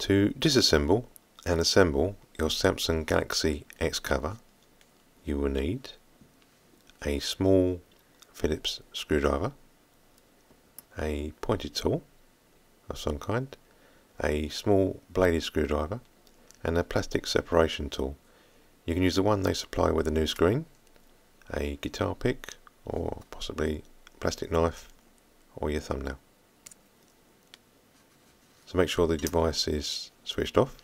To disassemble and assemble your Samsung Galaxy X cover, you will need a small Phillips screwdriver, a pointed tool of some kind, a small bladed screwdriver, and a plastic separation tool. You can use the one they supply with a new screen, a guitar pick, or possibly a plastic knife or your thumbnail. So make sure the device is switched off,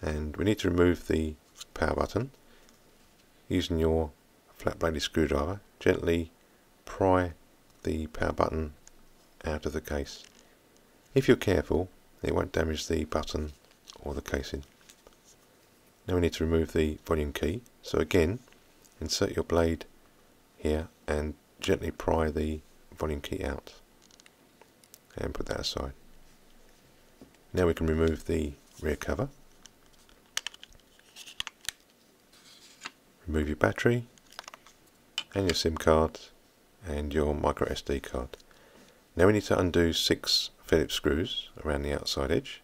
and we need to remove the power button. Using your flat bladed screwdriver, gently pry the power button out of the case. If you're careful, it won't damage the button or the casing. Now we need to remove the volume key, so again insert your blade here and gently pry the volume key out and put that aside. Now we can remove the rear cover. Remove your battery and your SIM card and your micro SD card. Now we need to undo 6 Phillips screws around the outside edge.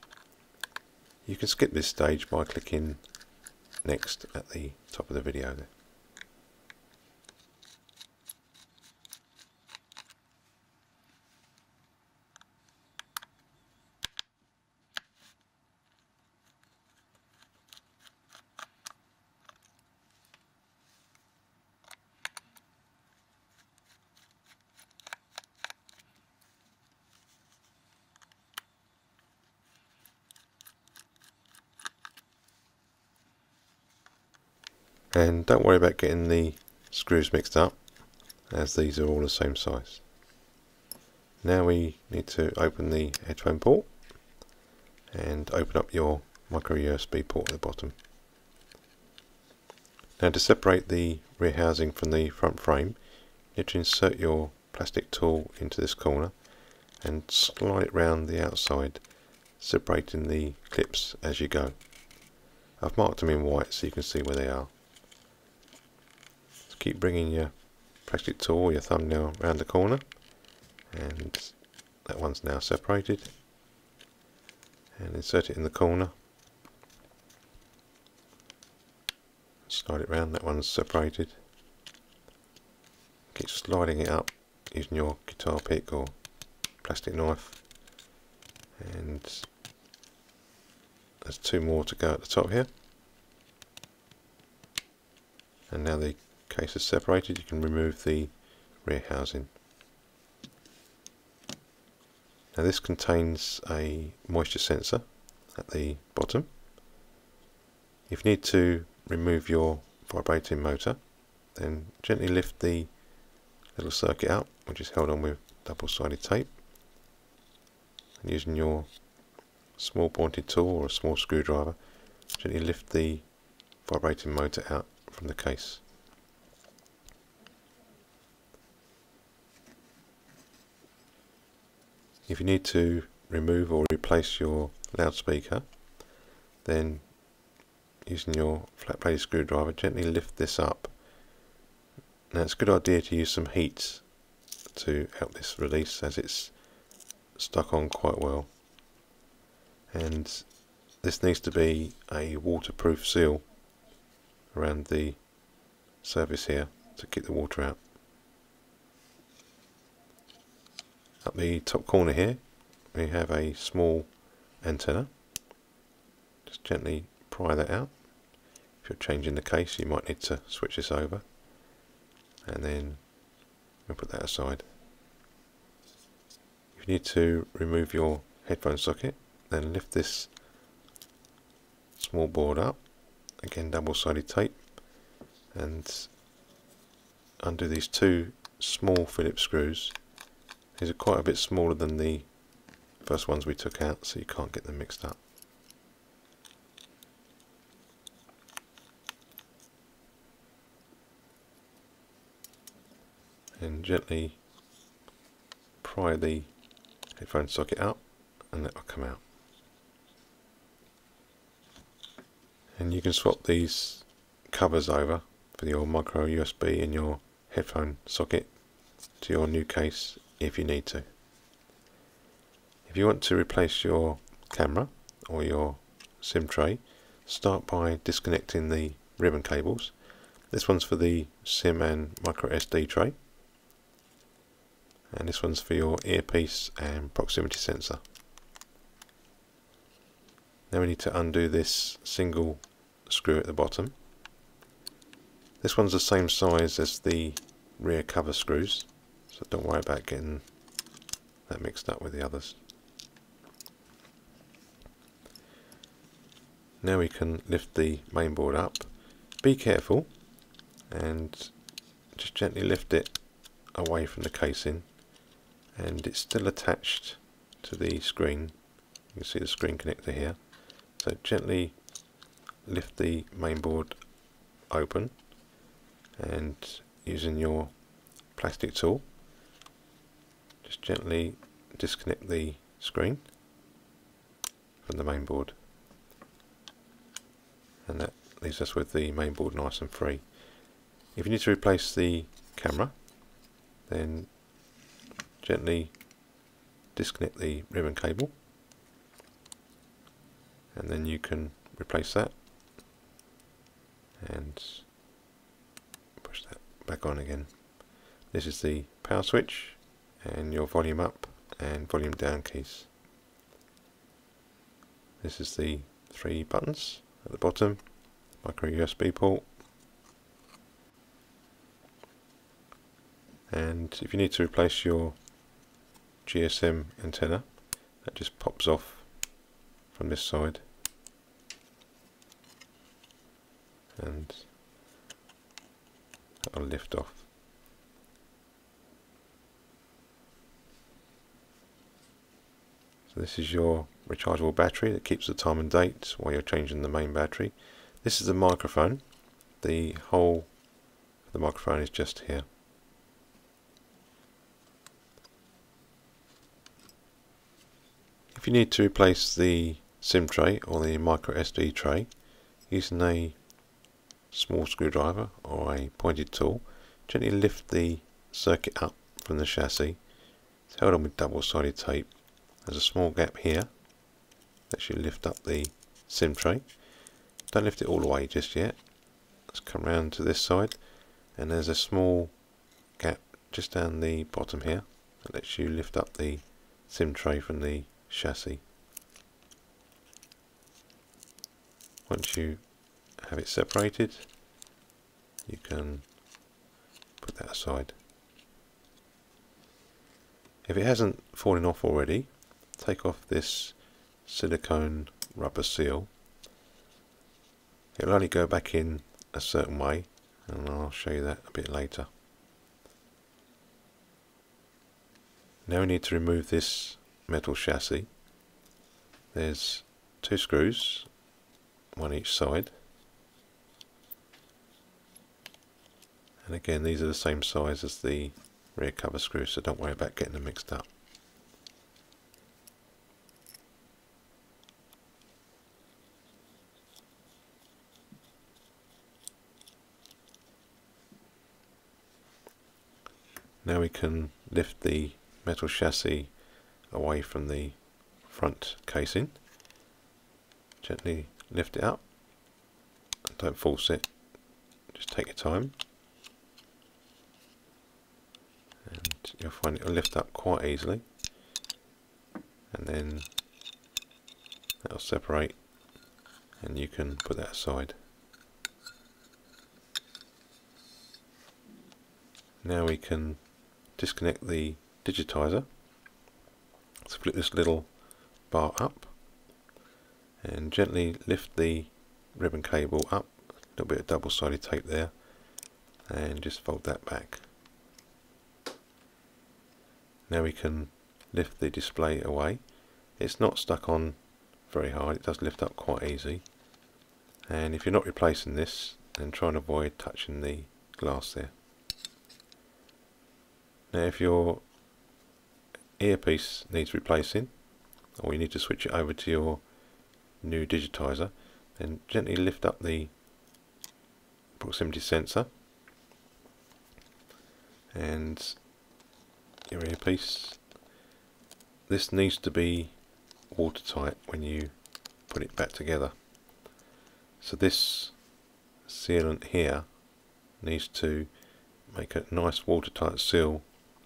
You can skip this stage by clicking next at the top of the video there. And don't worry about getting the screws mixed up, as these are all the same size. Now we need to open the H1 port and open up your micro USB port at the bottom. Now to separate the rear housing from the front frame, you need to insert your plastic tool into this corner and slide it round the outside, separating the clips as you go. I've marked them in white so you can see where they are. So keep bringing your plastic tool or your thumbnail around the corner, and that one's now separated, and insert it in the corner, slide it round, that one's separated. Keep sliding it up using your guitar pick or plastic knife, and there's 2 more to go at the top here. And now the case is separated, you can remove the rear housing. Now this contains a moisture sensor at the bottom. If you need to remove your vibrating motor, then gently lift the little circuit up, which is held on with double-sided tape, and using your small pointed tool or a small screwdriver, gently lift the vibrating motor out from the case. If you need to remove or replace your loudspeaker, then using your flat bladed screwdriver, gently lift this up. Now it's a good idea to use some heat to help this release, as it's stuck on quite well. And this needs to be a waterproof seal around the surface here to keep the water out. Up the top corner here we have a small antenna. Just gently pry that out. If you're changing the case, you might need to switch this over, and then we'll put that aside. If you need to remove your headphone socket, then lift this small board up, again double-sided tape, and undo these 2 small Phillips screws. These are quite a bit smaller than the first ones we took out, so you can't get them mixed up. And gently pry the headphone socket up, and that will come out. And you can swap these covers over for your micro USB and your headphone socket to your new case if you need to. If you want to replace your camera or your SIM tray, start by disconnecting the ribbon cables. This one's for the SIM and micro SD tray, and this one's for your earpiece and proximity sensor. Now we need to undo this single screw at the bottom. This one's the same size as the rear cover screws, so don't worry about getting that mixed up with the others. Now we can lift the main board up. Be careful and just gently lift it away from the casing, and it's still attached to the screen. You can see the screen connector here. So gently lift the main board open, and using your plastic tool, just gently disconnect the screen from the main board, and that leaves us with the main board nice and free. If you need to replace the camera, then gently disconnect the ribbon cable, and then you can replace that and push that back on again. This is the power switch and your volume up and volume down keys. This is the three buttons at the bottom, micro USB port, and if you need to replace your GSM antenna, that just pops off from this side, and that'll lift off. So this is your rechargeable battery that keeps the time and date while you're changing the main battery. This is the microphone. The hole for the microphone is just here. If you need to replace the SIM tray or the micro SD tray, using a small screwdriver or a pointed tool, gently lift the circuit up from the chassis. It's held on with double-sided tape. There's a small gap here that should lift up the SIM tray. Don't lift it all the way just yet. Let's come round to this side, and there's a small gap just down the bottom here that lets you lift up the SIM tray from the chassis. Once you have it separated, you can put that aside. If it hasn't fallen off already, take off this silicone rubber seal. It'll only go back in a certain way, and I'll show you that a bit later. Now we need to remove this metal chassis. There's two screws, one each side, and again these are the same size as the rear cover screw, so don't worry about getting them mixed up. Now we can lift the metal chassis away from the front casing. Gently lift it up, and don't force it, just take your time, and you'll find it will lift up quite easily, and then that'll separate and you can put that aside. Now we can disconnect the digitizer. Let's flip this little bar up and gently lift the ribbon cable up, a little bit of double-sided tape there, and just fold that back. Now we can lift the display away. It's not stuck on very hard, it does lift up quite easy, and if you're not replacing this, then try and avoid touching the glass there. Now if you're earpiece needs replacing, or you need to switch it over to your new digitizer, then gently lift up the proximity sensor, and your earpiece. This needs to be watertight when you put it back together. So this sealant here needs to make a nice watertight seal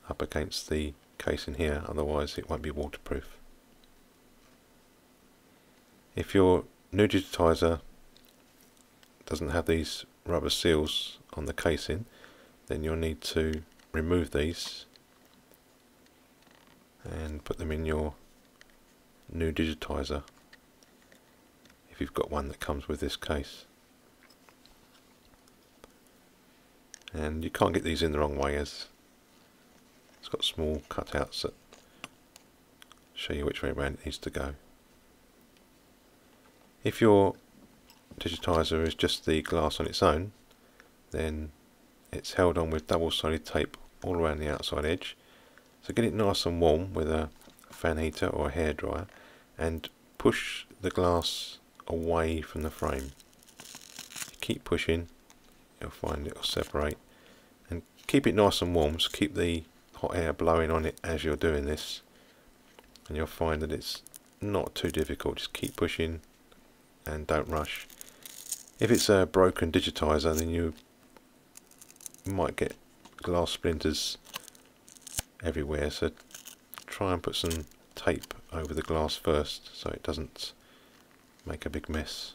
up against the casing here, otherwise it won't be waterproof. If your new digitizer doesn't have these rubber seals on the casing, then you'll need to remove these and put them in your new digitizer if you've got one that comes with this case. And you can't get these in the wrong way, as it's got small cutouts that show you which way around it needs to go. If your digitizer is just the glass on its own, then it's held on with double-sided tape all around the outside edge. So get it nice and warm with a fan heater or a hairdryer and push the glass away from the frame. You keep pushing, you'll find it'll separate, and keep it nice and warm, so keep the hot air blowing on it as you're doing this, and you'll find that it's not too difficult. Just keep pushing and don't rush. If it's a broken digitizer, then you might get glass splinters everywhere, so try and put some tape over the glass first so it doesn't make a big mess.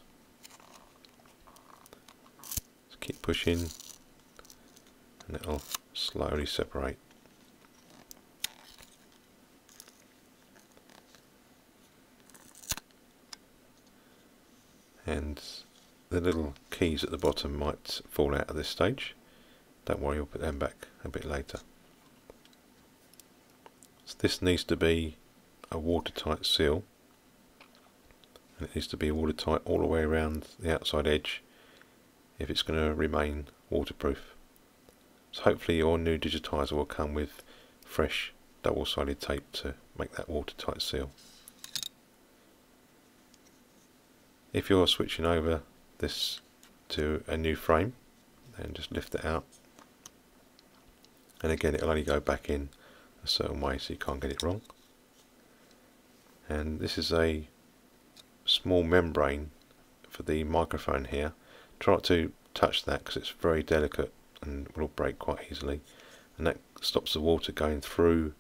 Just keep pushing and it'll slowly separate. And the little keys at the bottom might fall out at this stage. Don't worry, I'll put them back a bit later. So this needs to be a watertight seal, and it needs to be watertight all the way around the outside edge if it's going to remain waterproof. So hopefully your new digitizer will come with fresh double-sided tape to make that watertight seal. If you're switching over this to a new frame, then just lift it out, and again it'll only go back in a certain way so you can't get it wrong. And this is a small membrane for the microphone here. Try not to touch that because it's very delicate and will break quite easily, and that stops the water going through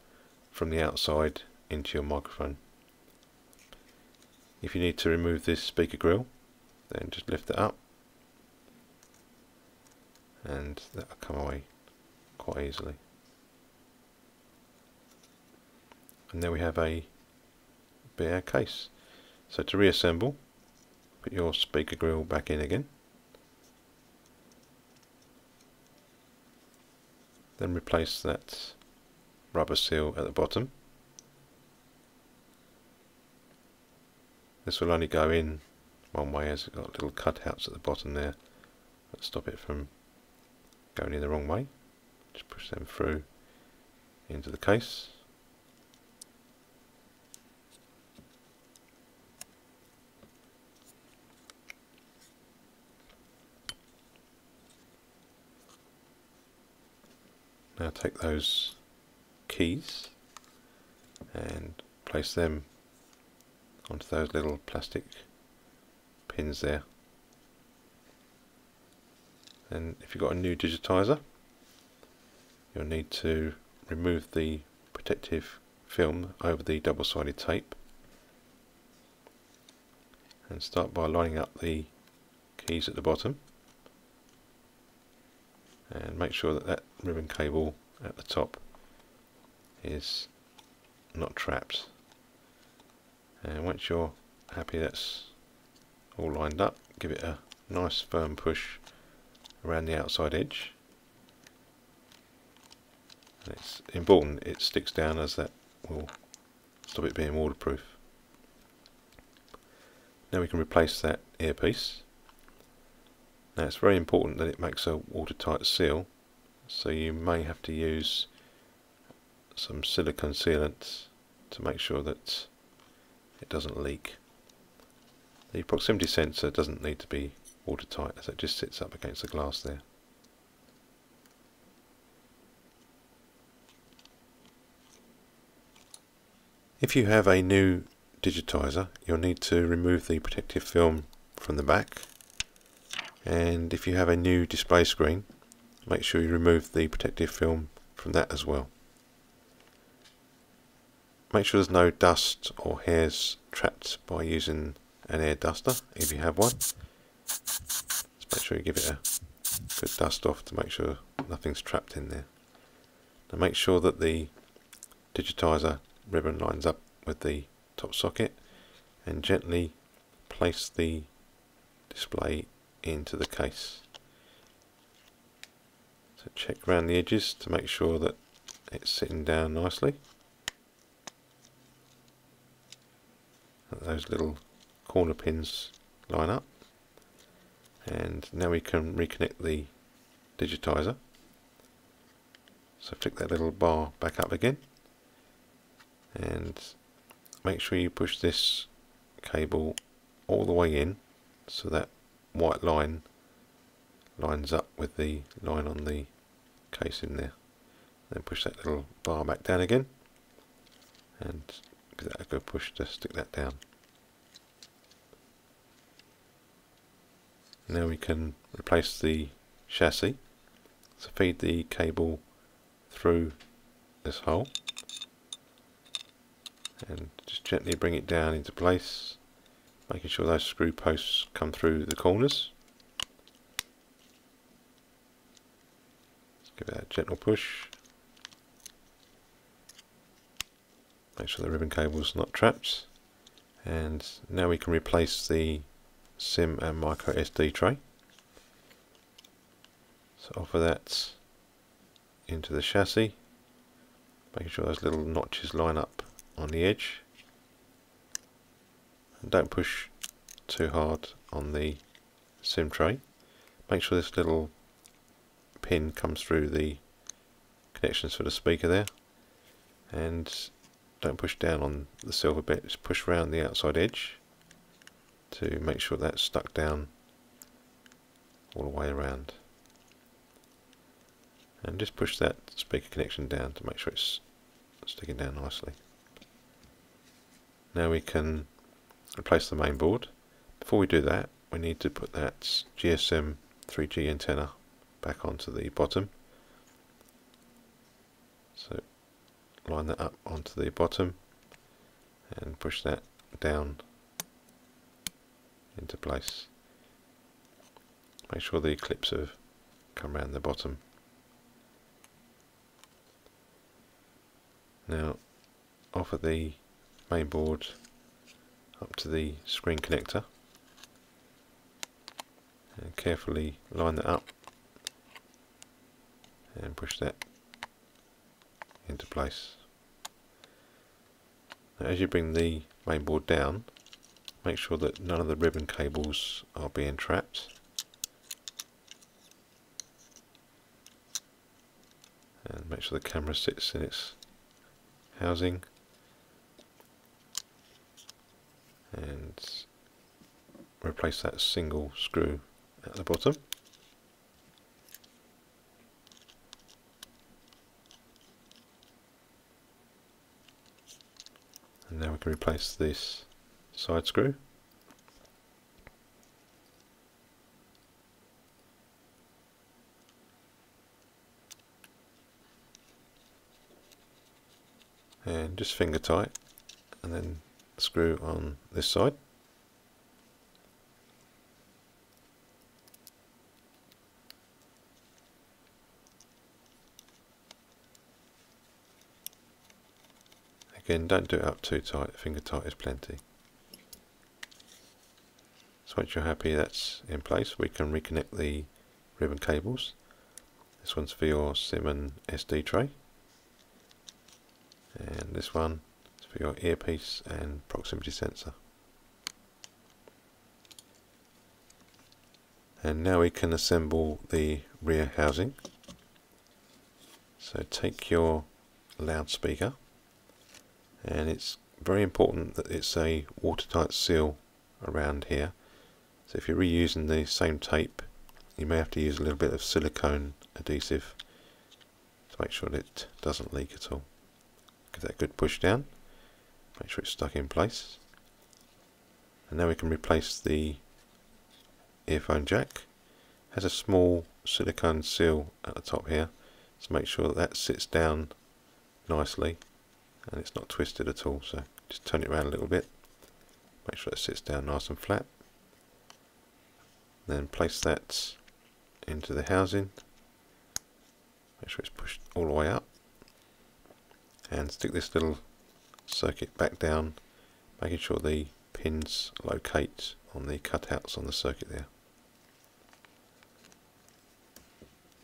from the outside into your microphone. If you need to remove this speaker grill, then just lift it up and that'll come away quite easily. And there we have a bare case. So to reassemble, put your speaker grill back in again, then replace that rubber seal at the bottom. This will only go in one way, as it's got little cutouts at the bottom there that stop it from going in the wrong way. Just push them through into the case. Now take those keys and place them onto those little plastic pins there. And if you've got a new digitizer, you'll need to remove the protective film over the double-sided tape, and start by lining up the keys at the bottom, and make sure that that ribbon cable at the top is not trapped. And once you're happy that's all lined up, give it a nice firm push around the outside edge. And it's important it sticks down, as that will stop it being waterproof. Now we can replace that earpiece. Now it's very important that it makes a watertight seal, so you may have to use some silicone sealant to make sure that it doesn't leak. The proximity sensor doesn't need to be watertight, as it just sits up against the glass there. If you have a new digitizer, you'll need to remove the protective film from the back, and if you have a new display screen, make sure you remove the protective film from that as well. Make sure there's no dust or hairs trapped by using an air duster if you have one. Just make sure you give it a good dust off to make sure nothing's trapped in there. Now make sure that the digitizer ribbon lines up with the top socket, and gently place the display into the case. So check around the edges to make sure that it's sitting down nicely. Let those little corner pins line up, and now we can reconnect the digitizer. So flick that little bar back up again, and make sure you push this cable all the way in so that white line lines up with the line on the case in there. Then push that little bar back down again, and give that a good push to stick that down. Now we can replace the chassis. So feed the cable through this hole and just gently bring it down into place, making sure those screw posts come through the corners. Just give it a gentle push. Make sure the ribbon cable is not trapped. And now we can replace the SIM and micro SD tray. So offer that into the chassis, making sure those little notches line up on the edge, and don't push too hard on the SIM tray. Make sure this little pin comes through the connections for the speaker there, and don't push down on the silver bit, just push around the outside edge to make sure that's stuck down all the way around, and just push that speaker connection down to make sure it's sticking down nicely. Now we can replace the main board. Before we do that, we need to put that GSM 3G antenna back onto the bottom. So line that up onto the bottom and push that down into place. Make sure the clips have come around the bottom. Now offer the main board up to the screen connector and carefully line that up and push that into place. Now as you bring the main board down, make sure that none of the ribbon cables are being trapped, and make sure the camera sits in its housing, and replace that single screw at the bottom. And now we can replace this side screw. And just finger tight, and then screw on this side. Again, don't do it up too tight, finger tight is plenty. So once you're happy that's in place, we can reconnect the ribbon cables. This one's for your SIM and SD tray, and this one is for your earpiece and proximity sensor. And now we can assemble the rear housing. So take your loudspeaker, and it's very important that it's a watertight seal around here. So if you're reusing the same tape, you may have to use a little bit of silicone adhesive to make sure that it doesn't leak at all. Give that a good push down, make sure it's stuck in place. And now we can replace the earphone jack. It has a small silicone seal at the top here, so make sure that sits down nicely and it's not twisted at all. So just turn it around a little bit, make sure it sits down nice and flat. Then place that into the housing, make sure it's pushed all the way up, and stick this little circuit back down, making sure the pins locate on the cutouts on the circuit there.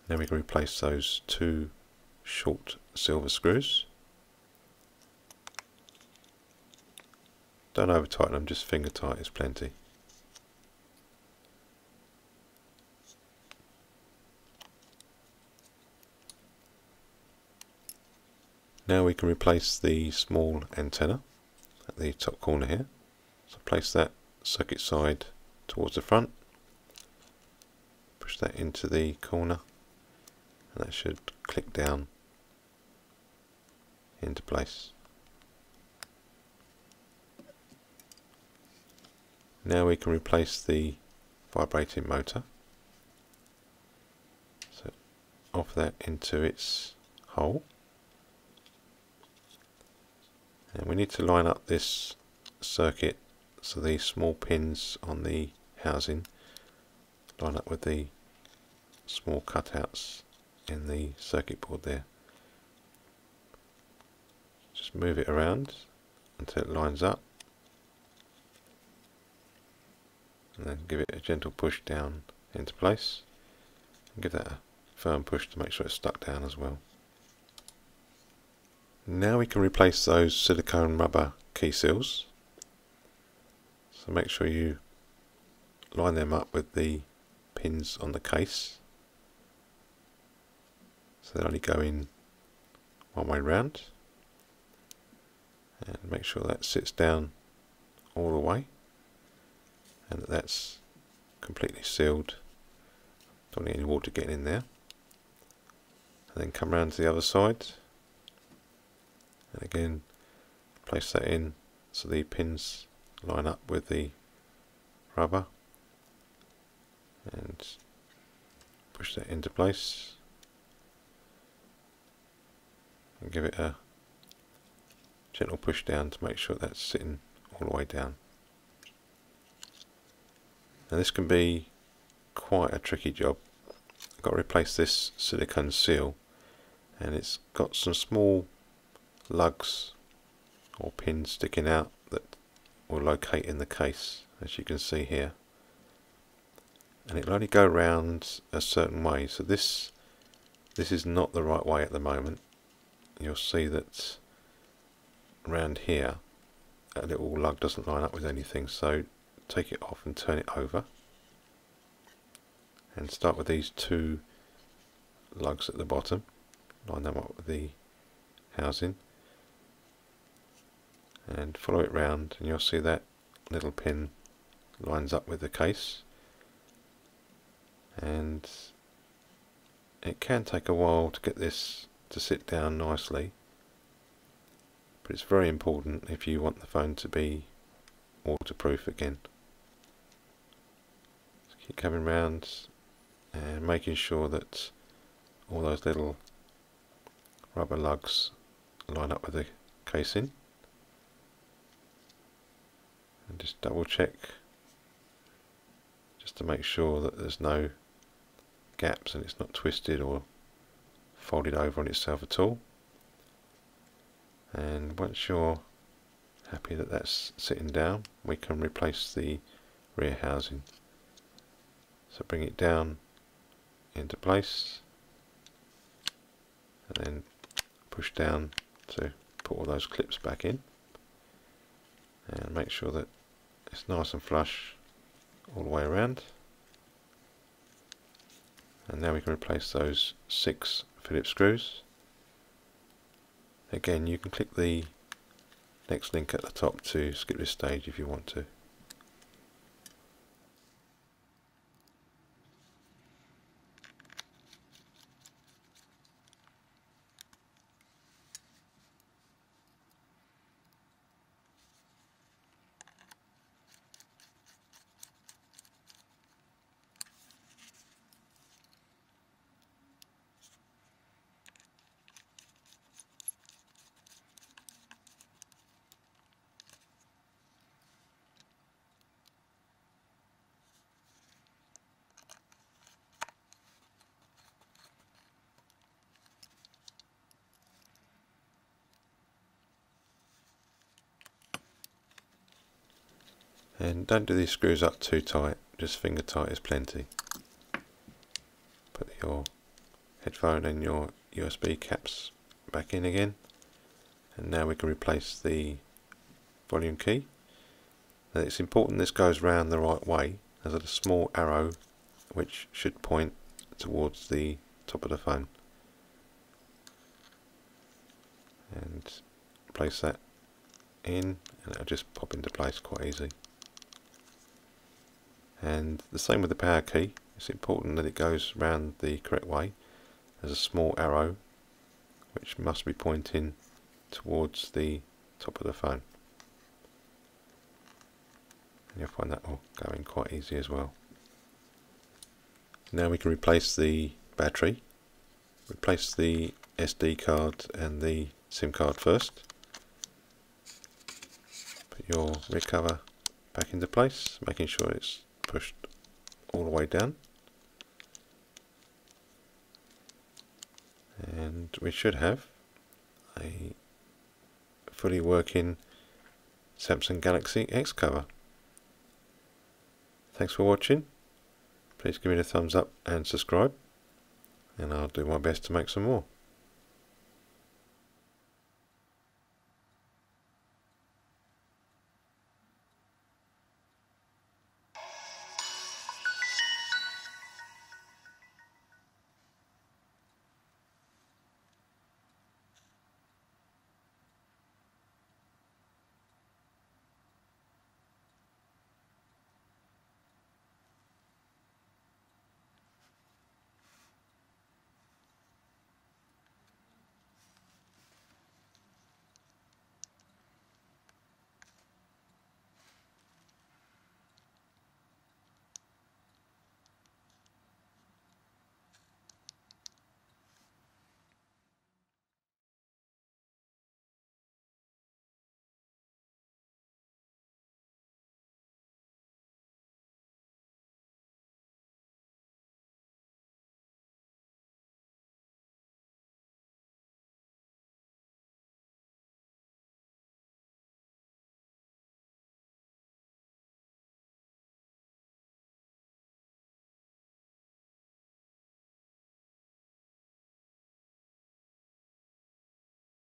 Now we can replace those two short silver screws. Don't over tighten them, just finger tight is plenty. Now we can replace the small antenna at the top corner here. So place that circuit side towards the front, push that into the corner, and that should click down into place. Now we can replace the vibrating motor. So off that into its hole. And we need to line up this circuit so the small pins on the housing line up with the small cutouts in the circuit board there. Just move it around until it lines up, and then give it a gentle push down into place, and give that a firm push to make sure it's stuck down as well. Now we can replace those silicone rubber key seals. So make sure you line them up with the pins on the case, so they only go in one way round, and make sure that sits down all the way and that that's completely sealed. Don't need any water getting in there. And then come round to the other side. And again, place that in so the pins line up with the rubber and push that into place and give it a gentle push down to make sure that's sitting all the way down. Now this can be quite a tricky job. I've got to replace this silicone seal, and it's got some small lugs or pins sticking out that will locate in the case, as you can see here, and it'll only go round a certain way. So this is not the right way at the moment. You'll see that around here a little lug doesn't line up with anything, so take it off and turn it over, and start with these two lugs at the bottom, line them up with the housing, and follow it round, and you'll see that little pin lines up with the case. And it can take a while to get this to sit down nicely, but it's very important if you want the phone to be waterproof again. So keep coming round and making sure that all those little rubber lugs line up with the casing, and just double check just to make sure that there's no gaps and it's not twisted or folded over on itself at all. And once you're happy that that's sitting down, we can replace the rear housing. So bring it down into place and then push down to put all those clips back in, and make sure that it's nice and flush all the way around. And now we can replace those 6 Phillips screws. Again, you can click the next link at the top to skip this stage if you want to. And don't do these screws up too tight, just finger tight is plenty. Put your headphone and your USB caps back in again, and now we can replace the volume key. Now it's important this goes round the right way. There's a small arrow which should point towards the top of the phone, and place that in and it'll just pop into place quite easy. And the same with the power key, it's important that it goes round the correct way. There's a small arrow which must be pointing towards the top of the phone, and you'll find that will go in quite easy as well. Now we can replace the battery. Replace the SD card and the SIM card first. Put your rear cover back into place, making sure it's pushed all the way down, and we should have a fully working Samsung Galaxy X cover. Thanks for watching. Please give it a thumbs up and subscribe, and I'll do my best to make some more.